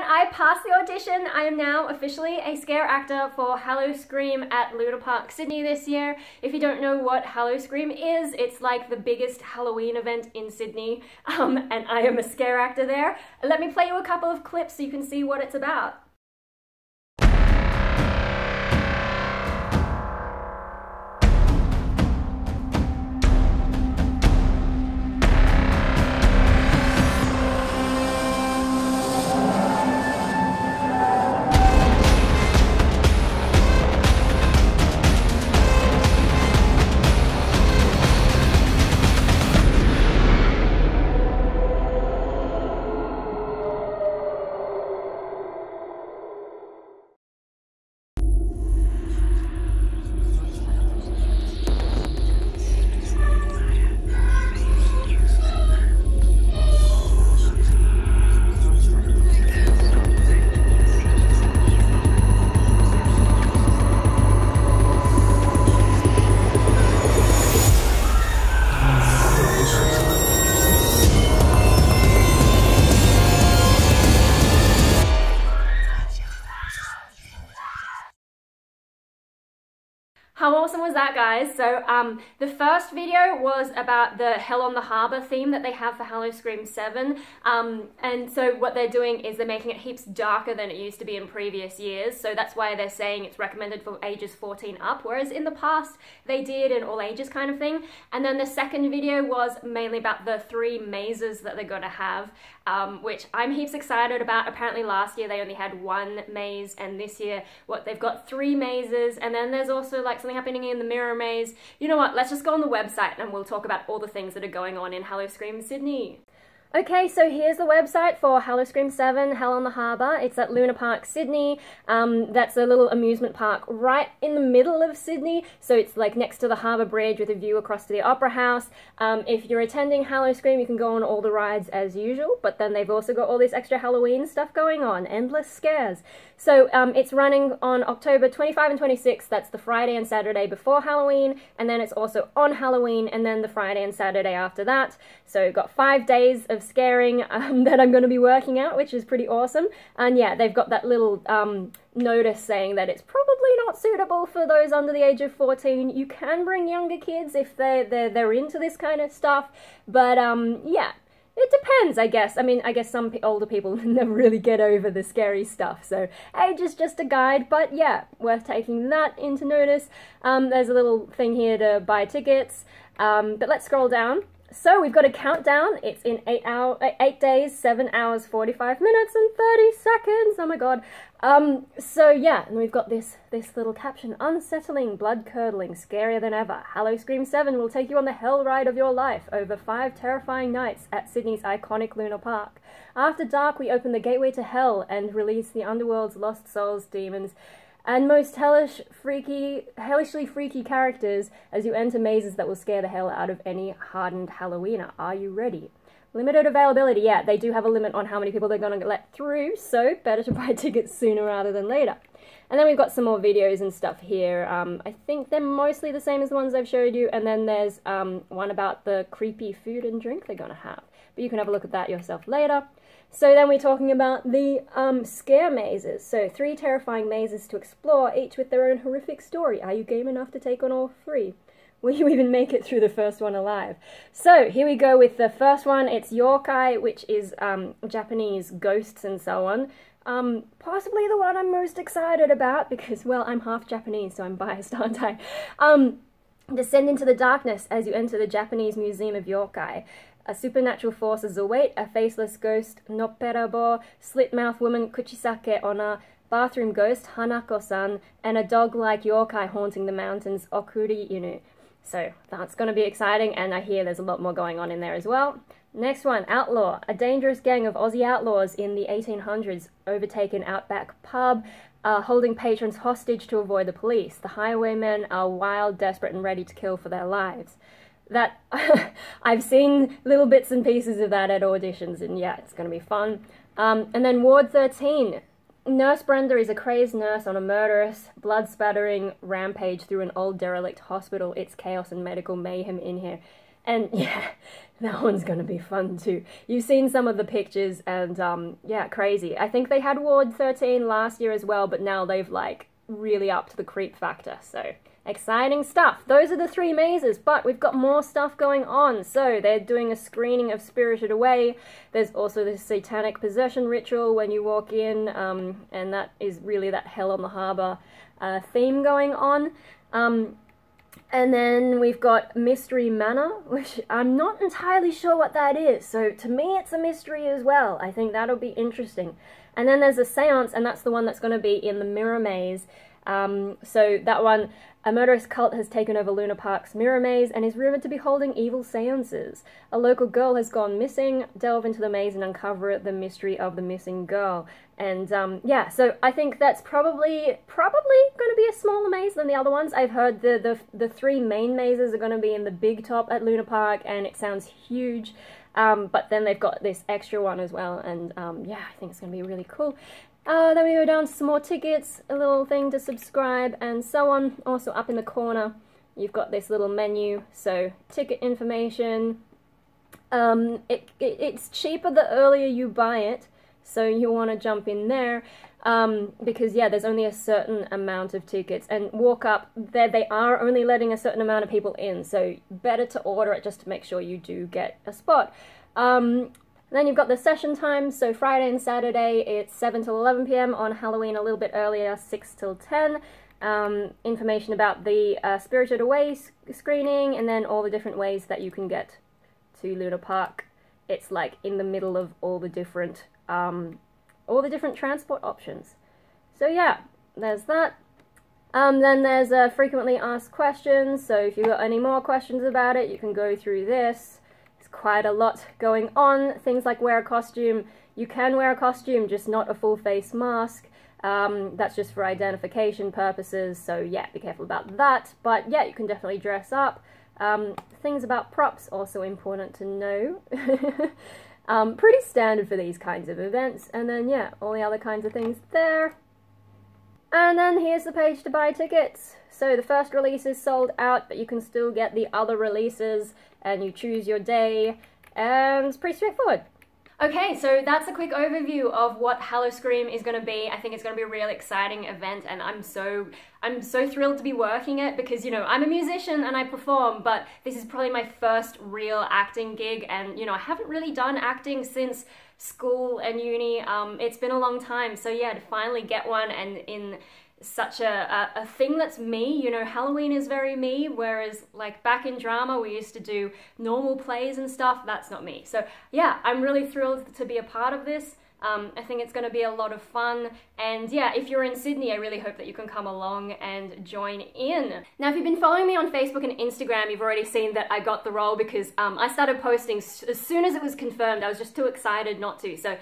glad I passed the audition. I am now officially a scare actor for Halloscream at Luna Park Sydney this year. If you don't know what Halloscream is, it's like the biggest Halloween event in Sydney, and I am a scare actor there. Let me play you a couple of clips so you can see what it's about. How awesome was that, guys? So the first video was about the Hell on the Harbour theme that they have for Halloscream 7. And so what they're doing is they're making it heaps darker than it used to be in previous years. So that's why they're saying it's recommended for ages 14 up, whereas in the past they did an all ages kind of thing. And then the second video was mainly about the 3 mazes that they're gonna have, which I'm heaps excited about. Apparently last year they only had 1 maze, and this year they've got 3 mazes, and then there's also like something happening in the mirror maze. You know what, let's just go on the website and we'll talk about all the things that are going on in Halloscream Sydney. Okay, so here's the website for Halloscream 7, Hell on the Harbour. It's at Luna Park, Sydney. That's a little amusement park right in the middle of Sydney. So it's like next to the Harbour Bridge with a view across to the Opera House. If you're attending Halloscream, you can go on all the rides as usual, but then they've also got all this extra Halloween stuff going on, endless scares. So it's running on October 25 and 26. That's the Friday and Saturday before Halloween. And then it's also on Halloween and then the Friday and Saturday after that. So got 5 days of scaring that I'm going to be working out, which is pretty awesome. And yeah, they've got that little notice saying that it's probably not suitable for those under the age of 14. You can bring younger kids if they're into this kind of stuff, but yeah, it depends, I guess. I mean, I guess some older people never really get over the scary stuff, so age is just a guide, but yeah, worth taking that into notice. There's a little thing here to buy tickets, but let's scroll down. So we've got a countdown. It's in 8 days, 7 hours, 45 minutes and 30 seconds. Oh my god. So yeah, and we've got this little caption: unsettling, blood-curdling, scarier than ever. Halloscream 7 will take you on the hell ride of your life over 5 terrifying nights at Sydney's iconic Luna Park. After dark, we open the gateway to hell and release the underworld's lost souls, demons, and most hellishly freaky characters as you enter mazes that will scare the hell out of any hardened Halloweener. Are you ready? Limited availability. Yeah, they do have a limit on how many people they're going to let through, so better to buy tickets sooner rather than later. And then we've got some more videos and stuff here. I think they're mostly the same as the ones I've showed you, and then there's one about the creepy food and drink they're going to have. But you can have a look at that yourself later. So then we're talking about the scare mazes. So 3 terrifying mazes to explore, each with their own horrific story. Are you game enough to take on all 3? Will you even make it through the first one alive? So here we go with the first one. It's Yokai, which is Japanese ghosts and so on. Possibly the one I'm most excited about because, well, I'm half Japanese, so I'm biased, aren't I? Descend into the darkness as you enter the Japanese Museum of Yokai. A supernatural forces await, a faceless ghost, nopperabo, slit-mouth woman, kuchisake ona, bathroom ghost, hanako san, and a dog-like yokai haunting the mountains, okuri inu. So that's going to be exciting, and I hear there's a lot more going on in there as well. Next one, Outlaw. A dangerous gang of Aussie outlaws in the 1800s overtake an outback pub, holding patrons hostage to avoid the police. The highwaymen are wild, desperate, and ready to kill for their lives. That I've seen little bits and pieces of that at auditions, and yeah, it's going to be fun. And then Ward 13. Nurse Brenda is a crazed nurse on a murderous, blood-spattering rampage through an old derelict hospital. It's chaos and medical mayhem in here. And yeah, that one's gonna be fun too. You've seen some of the pictures and yeah, crazy. I think they had Ward 13 last year as well, but now they've like really upped the creep factor, so exciting stuff. Those are the three mazes, but we've got more stuff going on. So they're doing a screening of Spirited Away. There's also the satanic possession ritual when you walk in, and that is really that Hell on the Harbour theme going on. And then we've got Mystery Manor, which I'm not entirely sure what that is. So to me, it's a mystery as well. I think that'll be interesting. And then there's a seance, and that's the one that's going to be in the mirror maze. So that one, a murderous cult has taken over Luna Park's mirror maze and is rumored to be holding evil seances. A local girl has gone missing. Delve into the maze and uncover the mystery of the missing girl. And yeah, so I think that's probably going to be a smaller maze than the other ones. I've heard the three main mazes are going to be in the big top at Luna Park, and it sounds huge. But then they've got this extra one as well, and yeah, I think it's going to be really cool. Then we go down to some more tickets, a little thing to subscribe and so on. Also up in the corner, you've got this little menu, so ticket information. It's cheaper the earlier you buy it, so you want to jump in there. Because yeah, there's only a certain amount of tickets, and walk up there, they are only letting a certain amount of people in, so better to order it just to make sure you do get a spot. Then you've got the session times, so Friday and Saturday it's 7 till 11 p.m, on Halloween a little bit earlier, 6 till 10. Information about the Spirited Away screening, and then all the different ways that you can get to Luna Park. It's like in the middle of all the different transport options. So yeah, there's that. Then there's frequently asked questions, so if you've got any more questions about it, you can go through this. It's quite a lot going on. Things like wear a costume. You can wear a costume, just not a full face mask. That's just for identification purposes, so yeah, be careful about that. But yeah, you can definitely dress up. Things about props, also important to know. Pretty standard for these kinds of events, and then yeah, all the other kinds of things there. And then here's the page to buy tickets. So the first release is sold out, but you can still get the other releases, and you choose your day, and it's pretty straightforward. Okay, so that's a quick overview of what Halloscream is going to be. I think it's going to be a really exciting event, and I'm so thrilled to be working it, because, you know, I'm a musician and I perform, but this is probably my first real acting gig, and, you know, I haven't really done acting since school and uni. It's been a long time, so yeah, to finally get one and in such a thing that's me, you know, Halloween is very me, whereas like back in drama we used to do normal plays and stuff. That's not me. So yeah, I'm really thrilled to be a part of this. I think it's going to be a lot of fun, and yeah, if you're in Sydney, I really hope that you can come along and join in. Now, if you've been following me on Facebook and Instagram, you've already seen that I got the role, because I started posting as soon as it was confirmed. I was just too excited not to. So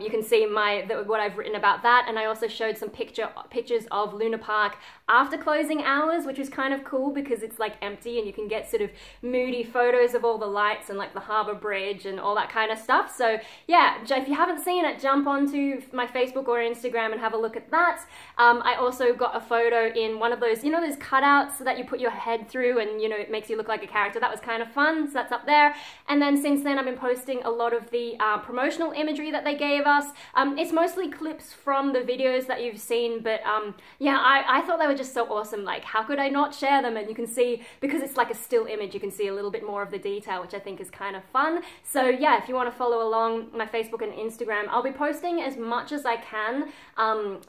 you can see what I've written about that, and I also showed some pictures of Luna Park after closing hours, which is kind of cool because it's like empty, and you can get sort of moody photos of all the lights and like the Harbour Bridge and all that kind of stuff. So yeah, if you haven't seen it, jump onto my Facebook or Instagram and have a look at that. I also got a photo in one of those, you know, those cutouts that you put your head through and, you know, it makes you look like a character. That was kind of fun, so that's up there. And then since then I've been posting a lot of the promotional imagery that they gave us. It's mostly clips from the videos that you've seen, but yeah, I thought they were just so awesome. Like, how could I not share them? And you can see, because it's like a still image, you can see a little bit more of the detail, which I think is kind of fun. So yeah, if you want to follow along my Facebook and Instagram, I'll be posting as much as I can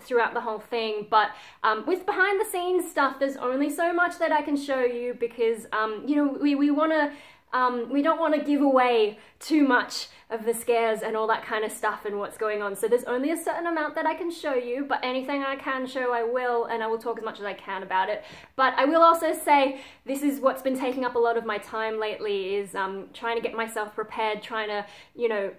throughout the whole thing, but with behind the scenes stuff, there's only so much that I can show you, because you know, we don't want to give away too much of the scares and all that kind of stuff and what's going on. So there's only a certain amount that I can show you, but anything I can show I will, and I will talk as much as I can about it. But I will also say, this is what's been taking up a lot of my time lately, is trying to get myself prepared, trying to, you know,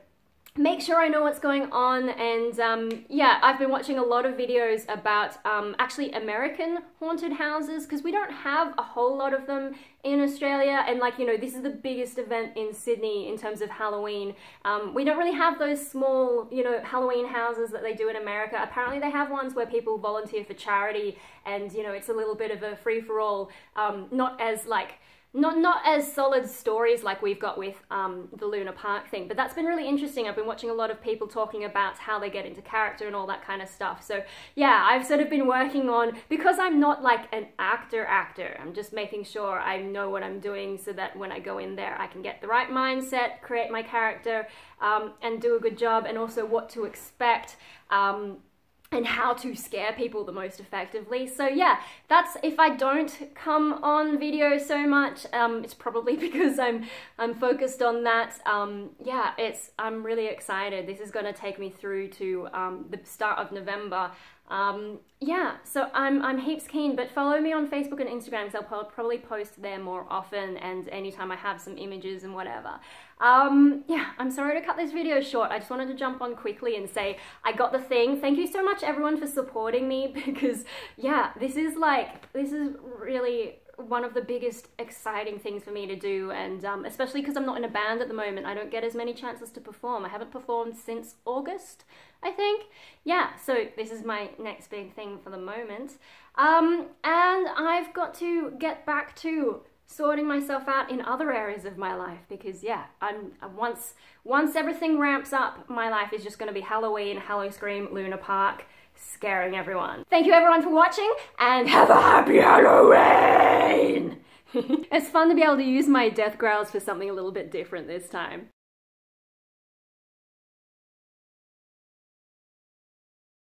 make sure I know what's going on. And yeah, I've been watching a lot of videos about actually American haunted houses, because we don't have a whole lot of them in Australia, and like, you know, this is the biggest event in Sydney in terms of Halloween. We don't really have those small, you know, Halloween houses that they do in America. Apparently they have ones where people volunteer for charity, and, you know, it's a little bit of a free-for-all, not as like not as solid stories like we've got with the Luna Park thing, but that's been really interesting. I've been watching a lot of people talking about how they get into character and all that kind of stuff. So yeah, I've sort of been working on, because I'm not like an actor, I'm just making sure I know what I'm doing so that when I go in there I can get the right mindset, create my character and do a good job, and also what to expect and how to scare people the most effectively. So yeah, that's, if I don't come on video so much, it's probably because I'm focused on that. Yeah, I'm really excited. This is gonna take me through to the start of November. Yeah, so I'm heaps keen, but follow me on Facebook and Instagram because I'll probably post there more often, and anytime I have some images and whatever. Yeah, I'm sorry to cut this video short. I just wanted to jump on quickly and say I got the thing. Thank you so much everyone for supporting me, because yeah, this is really one of the biggest exciting things for me to do, and especially because I'm not in a band at the moment, I don't get as many chances to perform. I haven't performed since August, I think. Yeah, so this is my next big thing for the moment. And I've got to get back to sorting myself out in other areas of my life, because yeah, once everything ramps up, my life is just going to be Halloween, Halloscream, Luna Park, scaring everyone. Thank you everyone for watching, and have a happy Halloween! It's fun to be able to use my death growls for something a little bit different this time.